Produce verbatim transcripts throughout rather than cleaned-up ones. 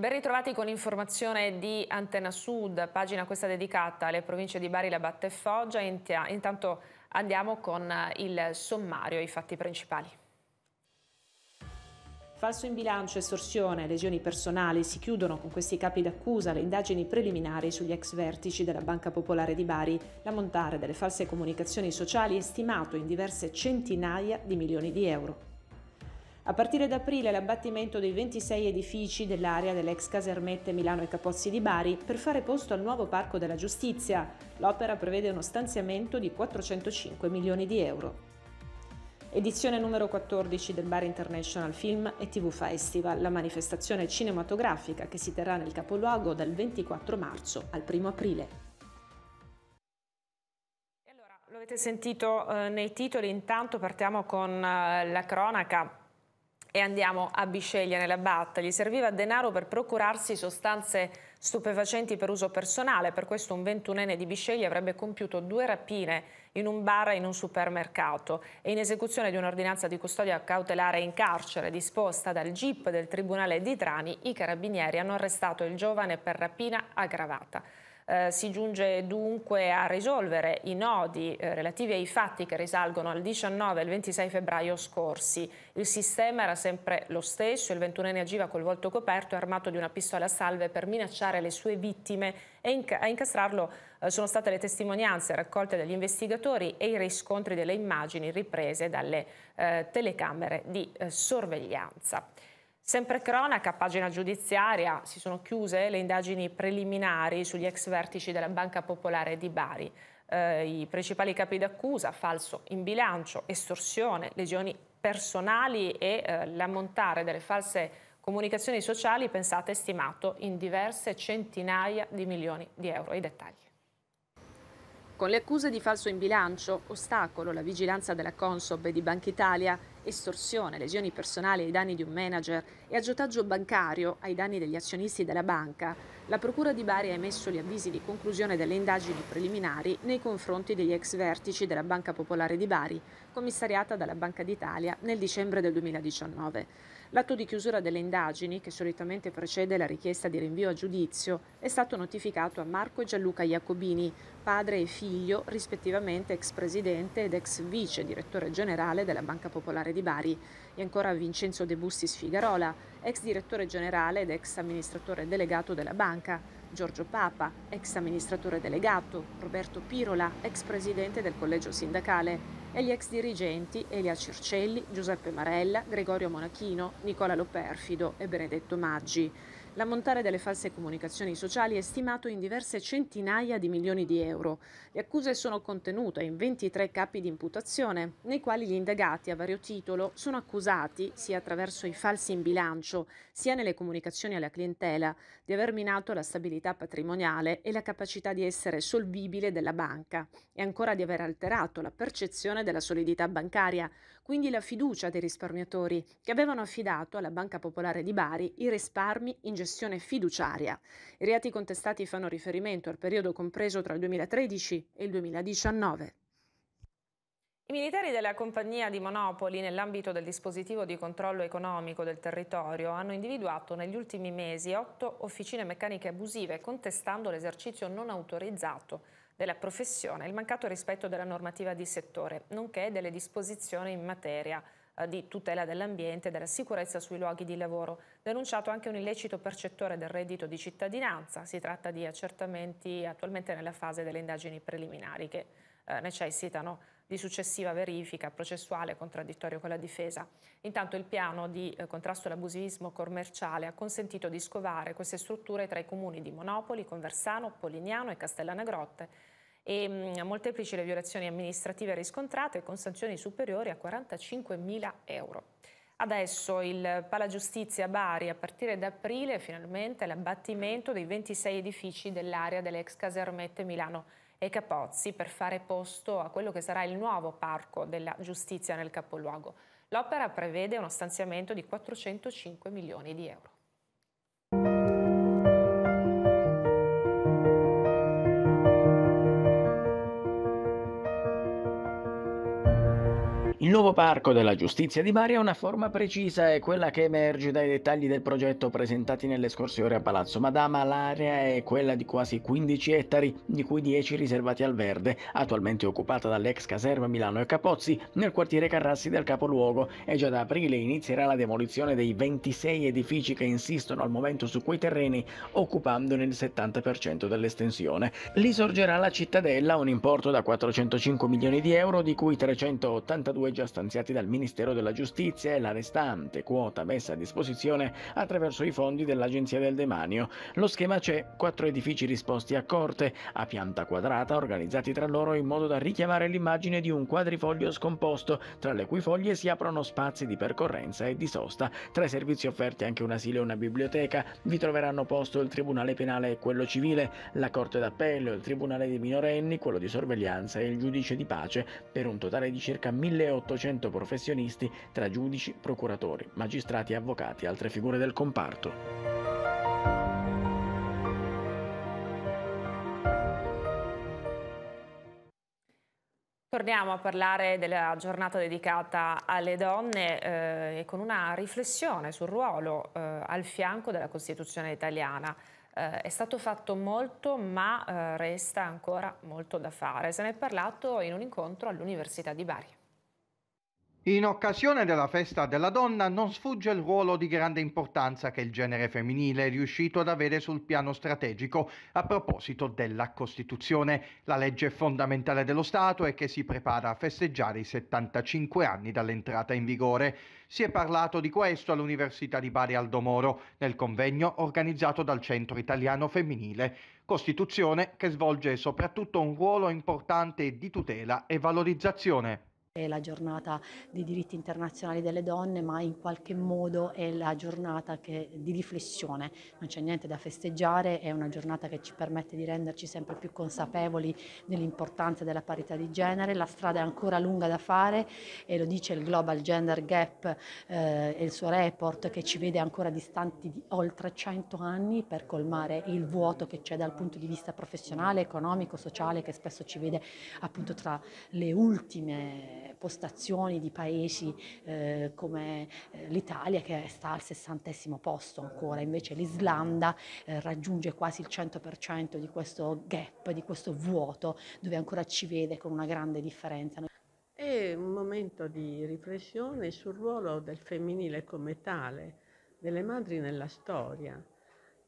Ben ritrovati con informazione di Antenna Sud, pagina questa dedicata alle province di Bari, la B A T e Foggia. Intanto andiamo con il sommario, i fatti principali. Falso in bilancio, estorsione, lesioni personali. Si chiudono con questi capi d'accusa le indagini preliminari sugli ex vertici della Banca Popolare di Bari. L'ammontare delle false comunicazioni sociali è stimato in diverse centinaia di milioni di euro. A partire da aprile l'abbattimento dei ventisei edifici dell'area delle ex casermette Milano e Capozzi di Bari per fare posto al nuovo Parco della Giustizia. L'opera prevede uno stanziamento di quattrocentocinque milioni di euro. Edizione numero quattordici del Bari International Film e T V Festival, la manifestazione cinematografica che si terrà nel capoluogo dal ventiquattro marzo al primo aprile. E allora, lo avete sentito eh, nei titoli, intanto partiamo con eh, la cronaca. E andiamo a Bisceglie, nella B A T. Gli serviva denaro per procurarsi sostanze stupefacenti per uso personale. Per questo un ventunenne di Bisceglie avrebbe compiuto due rapine in un bar e in un supermercato. E in esecuzione di un'ordinanza di custodia cautelare in carcere disposta dal G I P del Tribunale di Trani, i carabinieri hanno arrestato il giovane per rapina aggravata. Eh, si giunge dunque a risolvere i nodi eh, relativi ai fatti che risalgono al diciannove e il ventisei febbraio scorsi. Il sistema era sempre lo stesso, il ventunenne agiva col volto coperto e armato di una pistola a salve per minacciare le sue vittime e inc a incastrarlo eh, sono state le testimonianze raccolte dagli investigatori e i riscontri delle immagini riprese dalle eh, telecamere di eh, sorveglianza. Sempre cronaca, pagina giudiziaria, si sono chiuse le indagini preliminari sugli ex vertici della Banca Popolare di Bari. Eh, i principali capi d'accusa, falso in bilancio, estorsione, lesioni personali e eh, l'ammontare delle false comunicazioni sociali, pensate, stimato in diverse centinaia di milioni di euro. I dettagli. Con le accuse di falso in bilancio, ostacolo alla vigilanza della Consob e di Banca Italia, estorsione, lesioni personali ai danni di un manager e aggiotaggio bancario ai danni degli azionisti della banca, la Procura di Bari ha emesso gli avvisi di conclusione delle indagini preliminari nei confronti degli ex vertici della Banca Popolare di Bari, commissariata dalla Banca d'Italia nel dicembre del duemiladiciannove. L'atto di chiusura delle indagini, che solitamente precede la richiesta di rinvio a giudizio, è stato notificato a Marco e Gianluca Iacobini, padre e figlio, rispettivamente ex presidente ed ex vice direttore generale della Banca Popolare di Bari, e ancora a Vincenzo De Bustis Figarola, ex direttore generale ed ex amministratore delegato della banca, Giorgio Papa, ex amministratore delegato, Roberto Pirola, ex presidente del collegio sindacale, e gli ex dirigenti Elia Circelli, Giuseppe Marella, Gregorio Monachino, Nicola Lo Perfido e Benedetto Maggi. L'ammontare delle false comunicazioni sociali è stimato in diverse centinaia di milioni di euro. Le accuse sono contenute in ventitré capi di imputazione, nei quali gli indagati a vario titolo sono accusati, sia attraverso i falsi in bilancio, sia nelle comunicazioni alla clientela, di aver minato la stabilità patrimoniale e la capacità di essere solvibile della banca, e ancora di aver alterato la percezione della solidità bancaria, quindi la fiducia dei risparmiatori, che avevano affidato alla Banca Popolare di Bari i risparmi in gestione fiduciaria. I reati contestati fanno riferimento al periodo compreso tra il duemilatredici e il duemiladiciannove. I militari della compagnia di Monopoli, nell'ambito del dispositivo di controllo economico del territorio, hanno individuato negli ultimi mesi otto officine meccaniche abusive, contestando l'esercizio non autorizzato della professione e il mancato rispetto della normativa di settore, nonché delle disposizioni in materia di tutela dell'ambiente e della sicurezza sui luoghi di lavoro. Denunciato anche un illecito percettore del reddito di cittadinanza. Si tratta di accertamenti attualmente nella fase delle indagini preliminari che eh, necessitano di successiva verifica processuale, contraddittorio con la difesa. Intanto il piano di eh, contrasto all'abusivismo commerciale ha consentito di scovare queste strutture tra i comuni di Monopoli, Conversano, Polignano e Castellanagrotte, e molteplici le violazioni amministrative riscontrate con sanzioni superiori a quarantacinquemila euro. Adesso il Palagiustizia Bari, a partire da aprile finalmente l'abbattimento dei ventisei edifici dell'area delle ex casermette Milano e Capozzi per fare posto a quello che sarà il nuovo Parco della Giustizia nel capoluogo. L'opera prevede uno stanziamento di quattrocentocinque milioni di euro. Il Il nuovo Parco della Giustizia di Bari ha una forma precisa e quella che emerge dai dettagli del progetto presentati nelle scorse ore a Palazzo Madama. L'area è quella di quasi quindici ettari, di cui dieci riservati al verde, attualmente occupata dall'ex caserma Milano e Capozzi nel quartiere Carrassi del capoluogo, e già da aprile inizierà la demolizione dei ventisei edifici che insistono al momento su quei terreni, occupandone il settanta per cento dell'estensione. Lì sorgerà la cittadella, un importo da quattrocentocinque milioni di euro, di cui trecentottantadue già stanziati dal Ministero della Giustizia e la restante quota messa a disposizione attraverso i fondi dell'Agenzia del Demanio. Lo schema c'è: quattro edifici disposti a corte, a pianta quadrata, organizzati tra loro in modo da richiamare l'immagine di un quadrifoglio scomposto, tra le cui foglie si aprono spazi di percorrenza e di sosta. Tra i servizi offerti anche un asilo e una biblioteca. Vi troveranno posto il Tribunale Penale e quello Civile, la Corte d'Appello, il Tribunale dei Minorenni, quello di Sorveglianza e il Giudice di Pace, per un totale di circa milleottocento professionisti tra giudici, procuratori, magistrati, avvocati e altre figure del comparto. Torniamo a parlare della giornata dedicata alle donne eh, e con una riflessione sul ruolo eh, al fianco della Costituzione italiana. Eh, è stato fatto molto, ma eh, resta ancora molto da fare. Se ne è parlato in un incontro all'Università di Bari. In occasione della festa della donna non sfugge il ruolo di grande importanza che il genere femminile è riuscito ad avere sul piano strategico a proposito della Costituzione, la legge fondamentale dello Stato e che si prepara a festeggiare i settantacinque anni dall'entrata in vigore. Si è parlato di questo all'Università di Bari Aldo Moro nel convegno organizzato dal Centro Italiano Femminile. Costituzione che svolge soprattutto un ruolo importante di tutela e valorizzazione. È la giornata dei diritti internazionali delle donne, ma in qualche modo è la giornata che, di riflessione, non c'è niente da festeggiare, è una giornata che ci permette di renderci sempre più consapevoli dell'importanza della parità di genere. La strada è ancora lunga da fare e lo dice il Global Gender Gap eh, e il suo report, che ci vede ancora distanti di oltre cento anni per colmare il vuoto che c'è dal punto di vista professionale, economico, sociale, che spesso ci vede appunto tra le ultime postazioni di paesi eh, come eh, l'Italia, che sta al sessantesimo posto ancora. Invece l'Islanda eh, raggiunge quasi il cento per cento di questo gap, di questo vuoto, dove ancora ci vede con una grande differenza. È un momento di riflessione sul ruolo del femminile come tale, delle madri nella storia,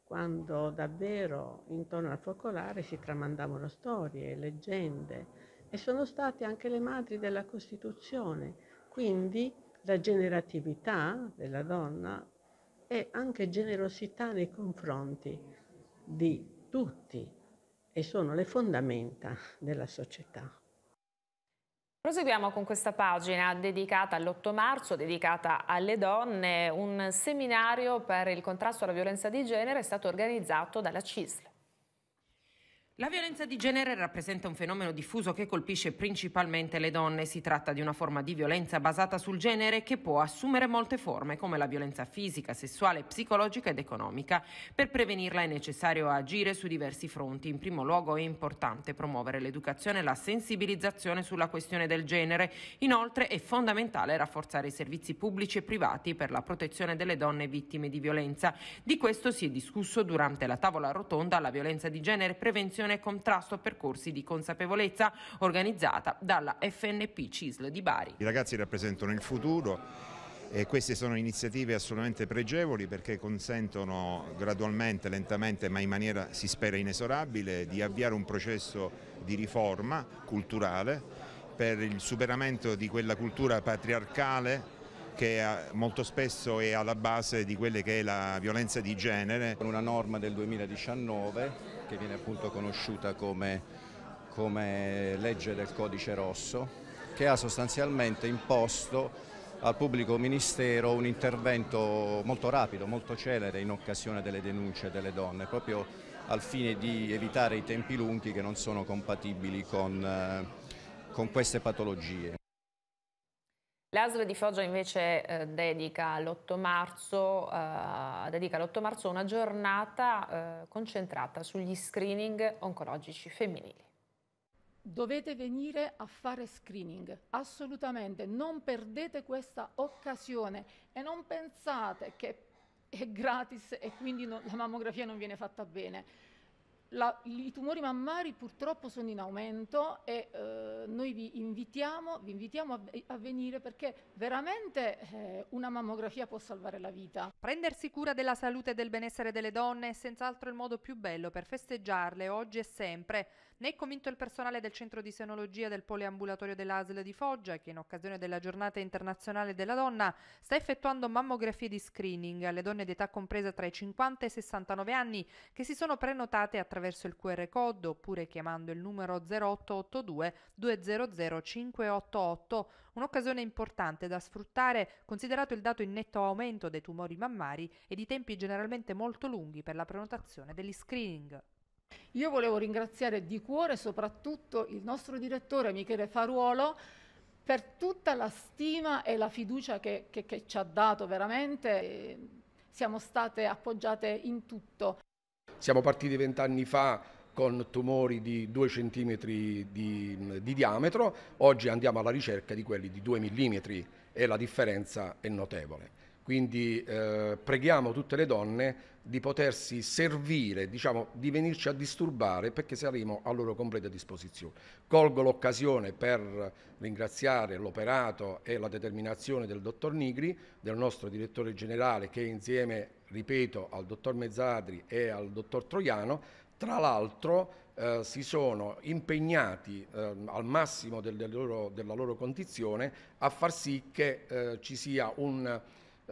quando davvero intorno al focolare si tramandavano storie, leggende, e sono state anche le madri della Costituzione, quindi la generatività della donna e anche generosità nei confronti di tutti, e sono le fondamenta della società. Proseguiamo con questa pagina dedicata all'otto marzo, dedicata alle donne. Un seminario per il contrasto alla violenza di genere è stato organizzato dalla C I S L. La violenza di genere rappresenta un fenomeno diffuso che colpisce principalmente le donne. Si tratta di una forma di violenza basata sul genere che può assumere molte forme, come la violenza fisica, sessuale, psicologica ed economica. Per prevenirla è necessario agire su diversi fronti. In primo luogo è importante promuovere l'educazione e la sensibilizzazione sulla questione del genere. Inoltre è fondamentale rafforzare i servizi pubblici e privati per la protezione delle donne vittime di violenza. Di questo si è discusso durante la tavola rotonda alla violenza di genere, prevenzione e contrasto, percorsi di consapevolezza, organizzata dalla F N P C I S L di Bari. I ragazzi rappresentano il futuro e queste sono iniziative assolutamente pregevoli, perché consentono gradualmente, lentamente, ma in maniera si spera inesorabile, di avviare un processo di riforma culturale per il superamento di quella cultura patriarcale che molto spesso è alla base di quelle che è la violenza di genere. Con una norma del duemiladiciannove che viene appunto conosciuta come, come legge del codice rosso, che ha sostanzialmente imposto al pubblico ministero un intervento molto rapido, molto celere in occasione delle denunce delle donne, proprio al fine di evitare i tempi lunghi che non sono compatibili con, con queste patologie. L'A S L di Foggia invece eh, dedica l'otto marzo eh, una giornata eh, concentrata sugli screening oncologici femminili. dovete venire a fare screening, assolutamente, non perdete questa occasione e non pensate che è gratis e quindi non, la mammografia non viene fatta bene. La, I tumori mammari purtroppo sono in aumento e eh, noi vi invitiamo, vi invitiamo a, a venire perché veramente eh, una mammografia può salvare la vita. Prendersi cura della salute e del benessere delle donne è senz'altro il modo più bello per festeggiarle oggi e sempre. Ne è convinto il personale del centro di senologia del poliambulatorio dell'A S L di Foggia che in occasione della giornata internazionale della donna sta effettuando mammografie di screening alle donne di età compresa tra i cinquanta e i sessantanove anni che si sono prenotate attraverso attraverso il Q R code oppure chiamando il numero zero otto ottantadue duecento cinquecentottantotto, un'occasione importante da sfruttare considerato il dato in netto aumento dei tumori mammari ed i tempi generalmente molto lunghi per la prenotazione degli screening. Io volevo ringraziare di cuore soprattutto il nostro direttore Michele Faruolo per tutta la stima e la fiducia che, che, che ci ha dato veramente, siamo state appoggiate in tutto. Siamo partiti vent'anni fa con tumori di due centimetri di, di diametro, oggi andiamo alla ricerca di quelli di due millimetri e la differenza è notevole. Quindi eh, preghiamo tutte le donne di potersi servire, diciamo, di venirci a disturbare perché saremo a loro completa disposizione. Colgo l'occasione per ringraziare l'operato e la determinazione del dottor Nigri, del nostro direttore generale che insieme, ripeto, al dottor Mezzadri e al dottor Troiano, tra l'altro eh, si sono impegnati eh, al massimo del, del loro, della loro condizione a far sì che eh, ci sia un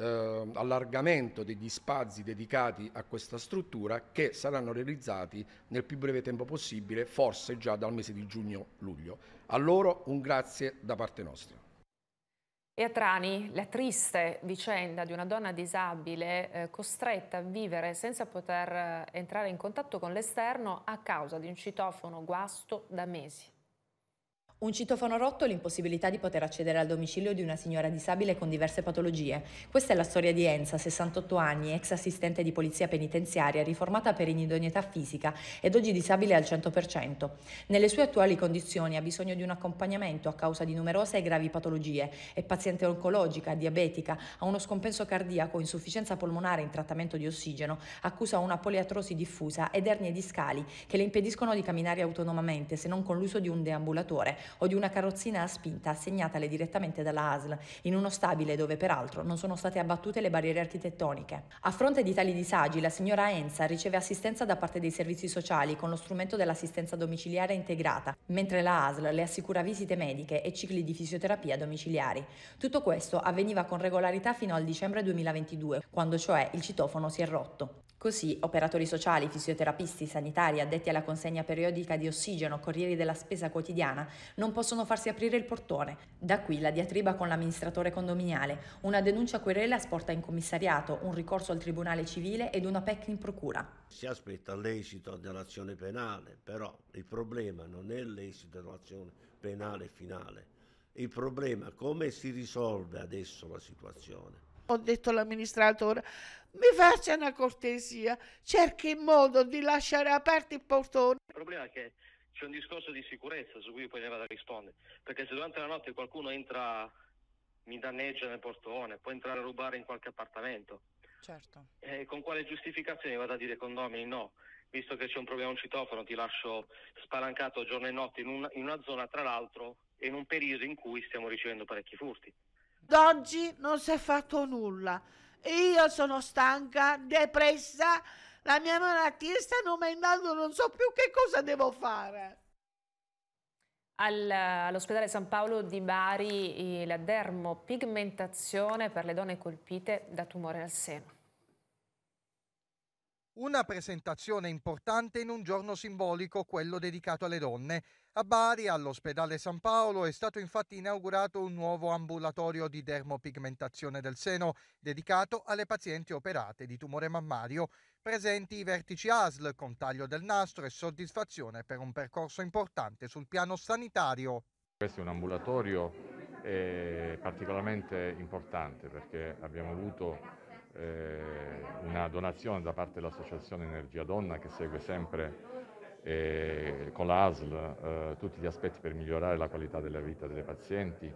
eh, allargamento degli spazi dedicati a questa struttura che saranno realizzati nel più breve tempo possibile, forse già dal mese di giugno-luglio. A loro un grazie da parte nostra. E a Trani la triste vicenda di una donna disabile eh, costretta a vivere senza poter entrare in contatto con l'esterno a causa di un citofono guasto da mesi. Un citofono rotto e l'impossibilità di poter accedere al domicilio di una signora disabile con diverse patologie. Questa è la storia di Enza, sessantotto anni, ex assistente di polizia penitenziaria, riformata per inidoneità fisica ed oggi disabile al cento per cento. Nelle sue attuali condizioni ha bisogno di un accompagnamento a causa di numerose e gravi patologie. È paziente oncologica, diabetica, ha uno scompenso cardiaco, insufficienza polmonare in trattamento di ossigeno, accusa una poliartrosi diffusa ed ernie discali che le impediscono di camminare autonomamente se non con l'uso di un deambulatore o di una carrozzina a spinta assegnatale direttamente dalla A S L, in uno stabile dove peraltro non sono state abbattute le barriere architettoniche. A fronte di tali disagi, la signora Enza riceve assistenza da parte dei servizi sociali con lo strumento dell'assistenza domiciliare integrata, mentre la A S L le assicura visite mediche e cicli di fisioterapia domiciliari. Tutto questo avveniva con regolarità fino al dicembre duemilaventidue, quando cioè il citofono si è rotto. Così operatori sociali, fisioterapisti, sanitari, addetti alla consegna periodica di ossigeno, corrieri della spesa quotidiana, non possono farsi aprire il portone. Da qui la diatriba con l'amministratore condominiale, una denuncia querela sporta in commissariato, un ricorso al tribunale civile ed una P E C in procura. Si aspetta l'esito dell'azione penale, però il problema non è l'esito dell'azione penale finale. Il problema è come si risolve adesso la situazione. Ho detto all'amministratore, mi faccia una cortesia, cerchi il modo di lasciare aperto il portone. Il problema è che c'è un discorso di sicurezza su cui poi ne vado a rispondere, perché se durante la notte qualcuno entra, mi danneggia nel portone, può entrare a rubare in qualche appartamento. Certo. E con quale giustificazione vado a dire ai condomini no, visto che c'è un problema, un citofono, ti lascio spalancato giorno e notte in una, in una zona, tra l'altro, e in un periodo in cui stiamo ricevendo parecchi furti. D'oggi non si è fatto nulla. Io sono stanca, depressa, la mia malattia sta aumentando, non so più che cosa devo fare. All'ospedale San Paolo di Bari la dermopigmentazione per le donne colpite da tumore al seno. Una presentazione importante in un giorno simbolico, quello dedicato alle donne. A Bari, all'ospedale San Paolo, è stato infatti inaugurato un nuovo ambulatorio di dermopigmentazione del seno, dedicato alle pazienti operate di tumore mammario. Presenti i vertici A S L con taglio del nastro e soddisfazione per un percorso importante sul piano sanitario. Questo è un ambulatorio eh, particolarmente importante perché abbiamo avuto una donazione da parte dell'associazione Energia Donna che segue sempre eh, con l'A S L eh, tutti gli aspetti per migliorare la qualità della vita delle pazienti,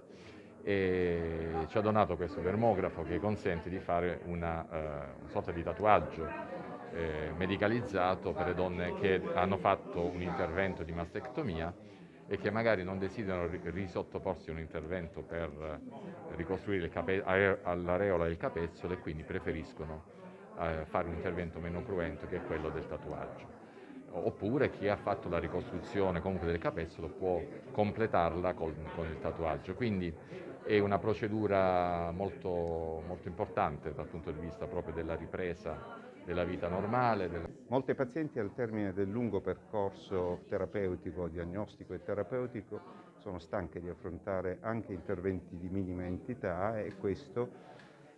e ci ha donato questo dermografo che consente di fare una, eh, una sorta di tatuaggio eh, medicalizzato per le donne che hanno fatto un intervento di mastectomia e che magari non desiderano risottoporsi a un intervento per ricostruire all'areola del capezzolo, e quindi preferiscono eh, fare un intervento meno cruento, che è quello del tatuaggio. Oppure chi ha fatto la ricostruzione comunque del capezzolo può completarla con, con il tatuaggio. Quindi è una procedura molto, molto importante dal punto di vista proprio della ripresa della vita normale. Della... Molte pazienti al termine del lungo percorso terapeutico, diagnostico e terapeutico sono stanche di affrontare anche interventi di minima entità, e questo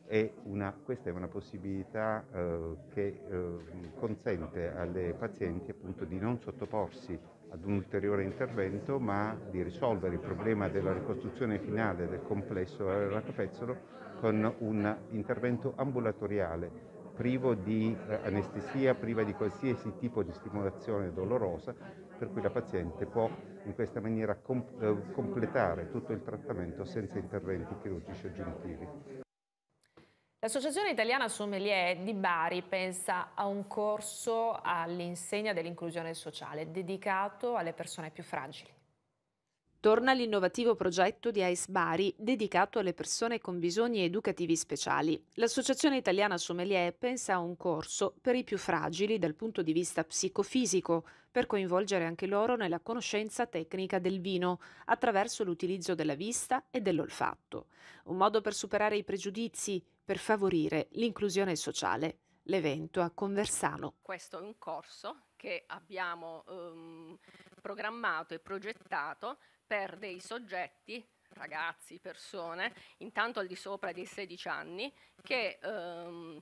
è una, questa è una possibilità eh, che eh, consente alle pazienti appunto di non sottoporsi ad un ulteriore intervento, ma di risolvere il problema della ricostruzione finale del complesso del capezzolo con un intervento ambulatoriale privo di anestesia, priva di qualsiasi tipo di stimolazione dolorosa, per cui la paziente può in questa maniera comp- completare tutto il trattamento senza interventi chirurgici aggiuntivi. L'Associazione Italiana Sommelier di Bari pensa a un corso all'insegna dell'inclusione sociale dedicato alle persone più fragili. Torna l'innovativo progetto di A I S Bari dedicato alle persone con bisogni educativi speciali. L'Associazione Italiana Sommelier pensa a un corso per i più fragili dal punto di vista psicofisico, per coinvolgere anche loro nella conoscenza tecnica del vino attraverso l'utilizzo della vista e dell'olfatto. Un modo per superare i pregiudizi, per favorire l'inclusione sociale. L'evento a Conversano. Questo è un corso che abbiamo ehm, programmato e progettato per dei soggetti, ragazzi, persone, intanto al di sopra dei sedici anni, che ehm,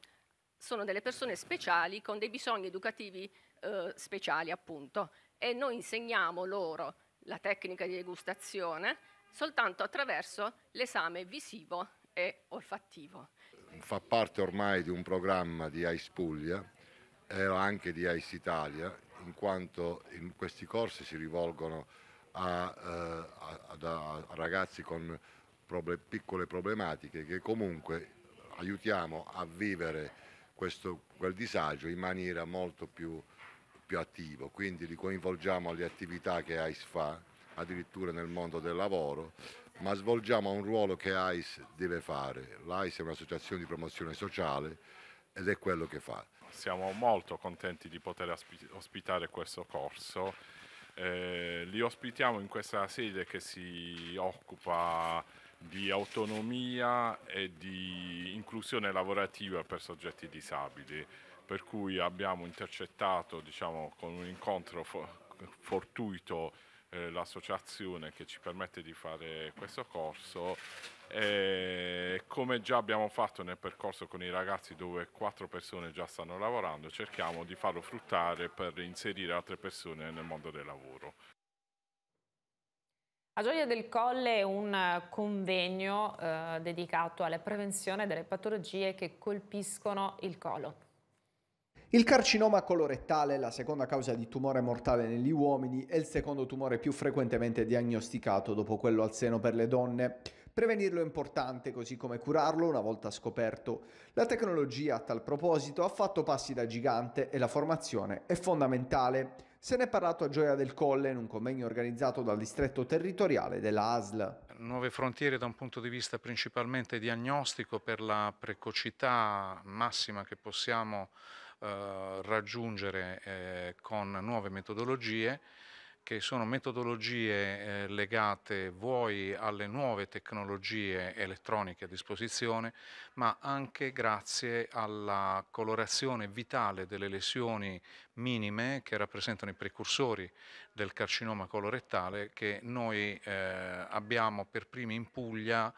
sono delle persone speciali con dei bisogni educativi eh, speciali, appunto, e noi insegniamo loro la tecnica di degustazione soltanto attraverso l'esame visivo e olfattivo. Fa parte ormai di un programma di A I S Puglia e anche di A I S Italia, in quanto in questi corsi si rivolgono A, eh, a, a ragazzi con proble- piccole problematiche, che comunque aiutiamo a vivere questo, quel disagio in maniera molto più, più attiva, quindi li coinvolgiamo alle attività che A I S fa, addirittura nel mondo del lavoro, ma svolgiamo un ruolo che A I S deve fare. L'A I S è un'associazione di promozione sociale ed è quello che fa. Siamo molto contenti di poter ospitare questo corso. Eh, li ospitiamo in questa sede che si occupa di autonomia e di inclusione lavorativa per soggetti disabili, per cui abbiamo intercettato, diciamo, con un incontro for- fortuito eh, l'associazione che ci permette di fare questo corso, e come già abbiamo fatto nel percorso con i ragazzi, dove quattro persone già stanno lavorando, cerchiamo di farlo fruttare per inserire altre persone nel mondo del lavoro. A Gioia del Colle è un convegno eh, dedicato alla prevenzione delle patologie che colpiscono il colon. Il carcinoma colorettale, la seconda causa di tumore mortale negli uomini, è il secondo tumore più frequentemente diagnosticato dopo quello al seno per le donne. Prevenirlo è importante, così come curarlo una volta scoperto. La tecnologia, a tal proposito, ha fatto passi da gigante e la formazione è fondamentale. Se ne è parlato a Gioia del Colle in un convegno organizzato dal distretto territoriale della A S L. Nuove frontiere da un punto di vista principalmente diagnostico, per la precocità massima che possiamo eh, raggiungere eh, con nuove metodologie, che sono metodologie eh, legate vuoi alle nuove tecnologie elettroniche a disposizione, ma anche grazie alla colorazione vitale delle lesioni minime che rappresentano i precursori del carcinoma colorettale, che noi eh, abbiamo per primi in Puglia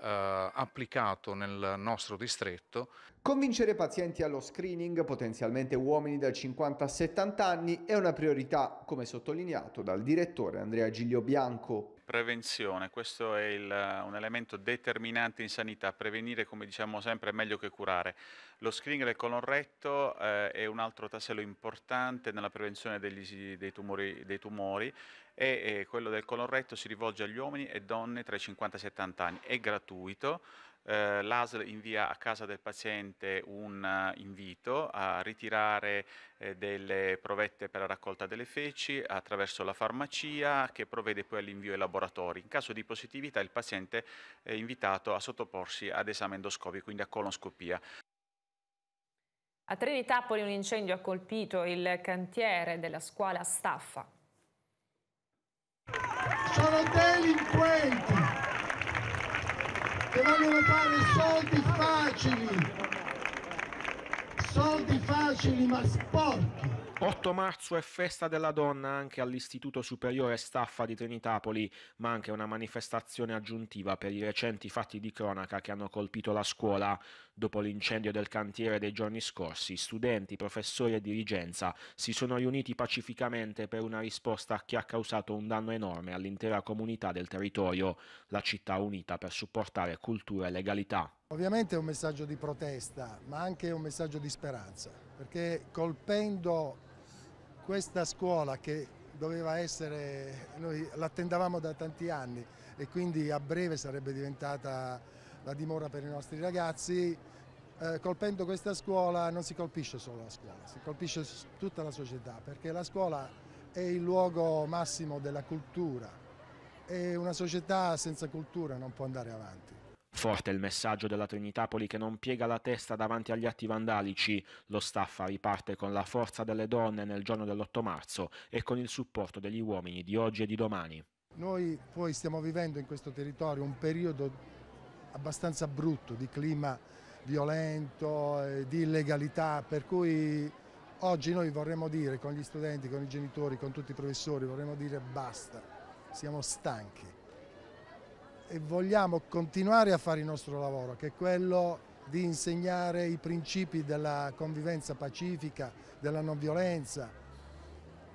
eh, applicato nel nostro distretto. Convincere pazienti allo screening, potenzialmente uomini da cinquanta a settanta anni, è una priorità, come sottolineato dal direttore Andrea Giglio Bianco. Prevenzione, questo è il, un elemento determinante in sanità. Prevenire, come diciamo sempre, è meglio che curare. Lo screening del colon retto eh, è un altro tassello importante nella prevenzione degli, dei tumori, dei tumori e, e quello del colon retto si rivolge agli uomini e donne tra i cinquanta e i settanta anni. È gratuito. Eh, L'A S L invia a casa del paziente un uh, invito a ritirare eh, delle provette per la raccolta delle feci attraverso la farmacia, che provvede poi all'invio ai laboratori. In caso di positività il paziente è invitato a sottoporsi ad esame endoscopico, quindi a colonscopia. A Trenitapoli un incendio ha colpito il cantiere della scuola Staffa. Sono delinquenti che vogliono fare soldi facili, soldi facili ma sporchi. otto marzo è festa della donna anche all'Istituto Superiore Staffa di Trenitapoli, ma anche una manifestazione aggiuntiva per i recenti fatti di cronaca che hanno colpito la scuola. Dopo l'incendio del cantiere dei giorni scorsi, studenti, professori e dirigenza si sono riuniti pacificamente per una risposta a chi ha causato un danno enorme all'intera comunità del territorio. La città unita per supportare cultura e legalità. Ovviamente è un messaggio di protesta, ma anche un messaggio di speranza, perché colpendo questa scuola che doveva essere, noi l'attendavamo da tanti anni e quindi a breve sarebbe diventata la dimora per i nostri ragazzi, eh, colpendo questa scuola non si colpisce solo la scuola, si colpisce tutta la società, perché la scuola è il luogo massimo della cultura e una società senza cultura non può andare avanti. Forte il messaggio della Trenitapoli che non piega la testa davanti agli atti vandalici. Lo Staffa riparte con la forza delle donne nel giorno dell'otto marzo e con il supporto degli uomini di oggi e di domani. Noi poi stiamo vivendo in questo territorio un periodo abbastanza brutto di clima violento, di illegalità, per cui oggi noi vorremmo dire con gli studenti, con i genitori, con tutti i professori, vorremmo dire basta, siamo stanchi. E vogliamo continuare a fare il nostro lavoro, che è quello di insegnare i principi della convivenza pacifica, della non violenza,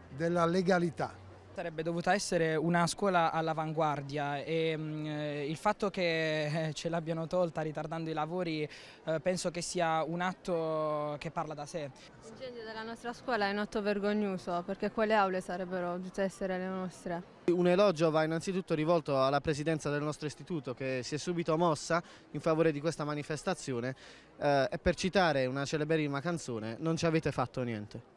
della legalità. Sarebbe dovuta essere una scuola all'avanguardia e mh, il fatto che ce l'abbiano tolta ritardando i lavori eh, penso che sia un atto che parla da sé. L'incendio della nostra scuola è un atto vergognoso, perché quelle aule sarebbero dovute essere le nostre. Un elogio va innanzitutto rivolto alla presidenza del nostro istituto, che si è subito mossa in favore di questa manifestazione eh, e per citare una celeberrima canzone, non ci avete fatto niente.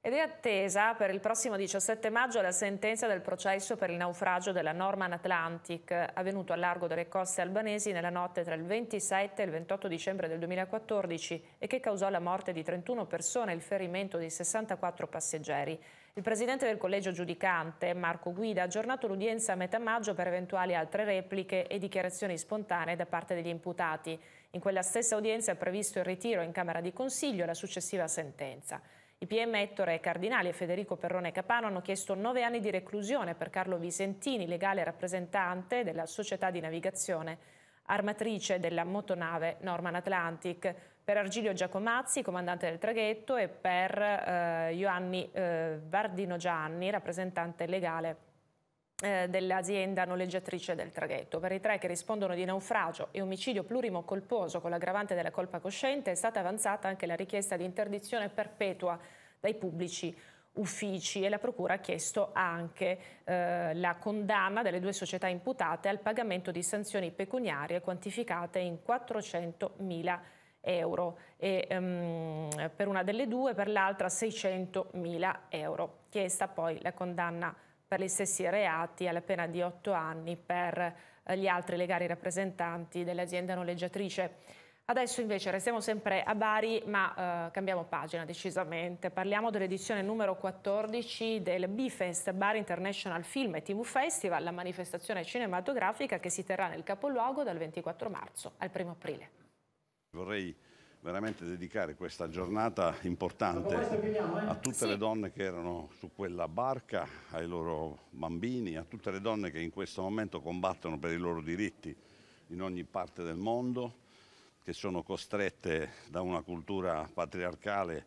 Ed è attesa per il prossimo diciassette maggio la sentenza del processo per il naufragio della Norman Atlantic, avvenuto al largo delle coste albanesi nella notte tra il ventisette e il ventotto dicembre del duemilaquattordici e che causò la morte di trentuno persone e il ferimento di sessantaquattro passeggeri. Il presidente del collegio giudicante, Marco Guida, ha aggiornato l'udienza a metà maggio per eventuali altre repliche e dichiarazioni spontanee da parte degli imputati. In quella stessa udienza è previsto il ritiro in Camera di Consiglio e la successiva sentenza. I P M Ettore Cardinali e Federico Perrone Capano hanno chiesto nove anni di reclusione per Carlo Visentini, legale rappresentante della società di navigazione, armatrice della motonave Norman Atlantic, per Argilio Giacomazzi, comandante del traghetto, e per eh, Ioanni eh, Vardinogianni, rappresentante legale eh, dell'azienda noleggiatrice del traghetto. Per i tre che rispondono di naufragio e omicidio plurimo colposo con l'aggravante della colpa cosciente è stata avanzata anche la richiesta di interdizione perpetua dai pubblici uffici e la Procura ha chiesto anche eh, la condanna delle due società imputate al pagamento di sanzioni pecuniarie quantificate in quattrocentomila euro e um, per una delle due, per l'altra seicentomila euro. Chiesta poi la condanna per gli stessi reati alla pena di otto anni per gli altri legali rappresentanti dell'azienda noleggiatrice. Adesso invece restiamo sempre a Bari, ma eh, cambiamo pagina decisamente. Parliamo dell'edizione numero quattordici del B-Fest, Bari International Film e T V Festival, la manifestazione cinematografica che si terrà nel capoluogo dal ventiquattro marzo al primo aprile. Vorrei veramente dedicare questa giornata importante a tutte le donne che erano su quella barca, ai loro bambini, a tutte le donne che in questo momento combattono per i loro diritti in ogni parte del mondo, che sono costrette da una cultura patriarcale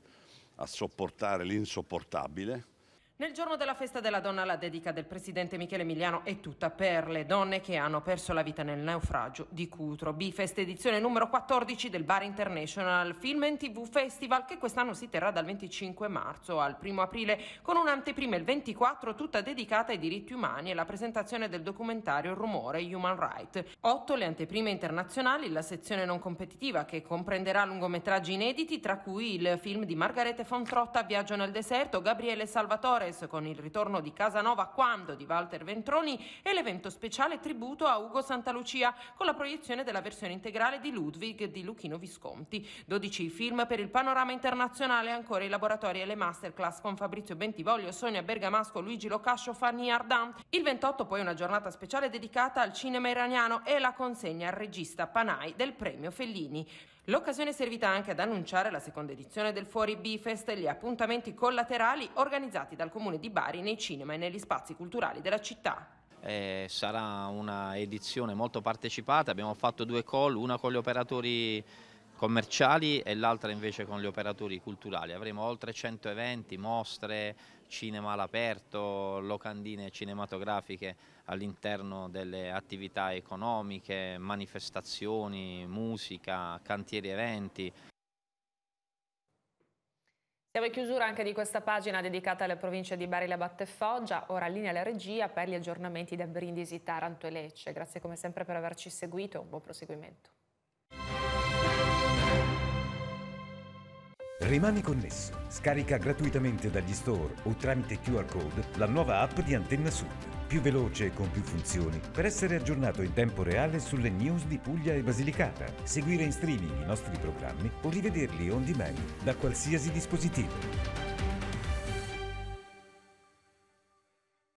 a sopportare l'insopportabile. Nel giorno della festa della donna la dedica del presidente Michele Emiliano è tutta per le donne che hanno perso la vita nel naufragio di Cutro. Bifest edizione numero quattordici del Bari International Film e tivù Festival, che quest'anno si terrà dal venticinque marzo al primo aprile, con un'anteprima il ventiquattro tutta dedicata ai diritti umani e la presentazione del documentario Rumore Human Rights. Otto le anteprime internazionali, la sezione non competitiva che comprenderà lungometraggi inediti, tra cui il film di Margarete Fontrotta Viaggio nel deserto, Gabriele Salvatore con il ritorno di Casanova Quando di Walter Ventroni e l'evento speciale tributo a Ugo Santalucia con la proiezione della versione integrale di Ludwig di Luchino Visconti. dodici film per il panorama internazionale, ancora i laboratori e le masterclass con Fabrizio Bentivoglio, Sonia Bergamasco, Luigi Locascio, Fanny Ardant. Il ventotto poi una giornata speciale dedicata al cinema iraniano e la consegna al regista Panay del premio Fellini. L'occasione è servita anche ad annunciare la seconda edizione del Fuori Bifest e gli appuntamenti collaterali organizzati dal Comune di Bari nei cinema e negli spazi culturali della città. Eh, sarà una edizione molto partecipata, abbiamo fatto due call, una con gli operatori commerciali e l'altra invece con gli operatori culturali. Avremo oltre cento eventi, mostre, cinema all'aperto, locandine cinematografiche all'interno delle attività economiche, manifestazioni, musica, cantieri eventi. Siamo in chiusura anche di questa pagina dedicata alle province di Bari, la B A T e Foggia. Ora linea alla regia per gli aggiornamenti da Brindisi, Taranto e Lecce. Grazie come sempre per averci seguito e un buon proseguimento. Rimani connesso. Scarica gratuitamente dagli store o tramite Q R code la nuova app di Antenna Sud. Più veloce e con più funzioni per essere aggiornato in tempo reale sulle news di Puglia e Basilicata, seguire in streaming i nostri programmi o rivederli on demand da qualsiasi dispositivo.